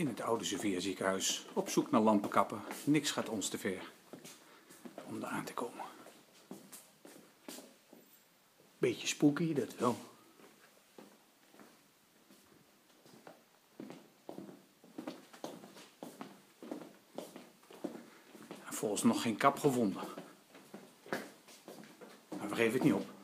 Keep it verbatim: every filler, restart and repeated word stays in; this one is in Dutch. in het oude Zevierziekenhuis op zoek naar lampenkappen. Niks gaat ons te ver om eraan te komen. Beetje spooky, dat wel. Volgens nog geen kap gevonden. Maar we geven het niet op.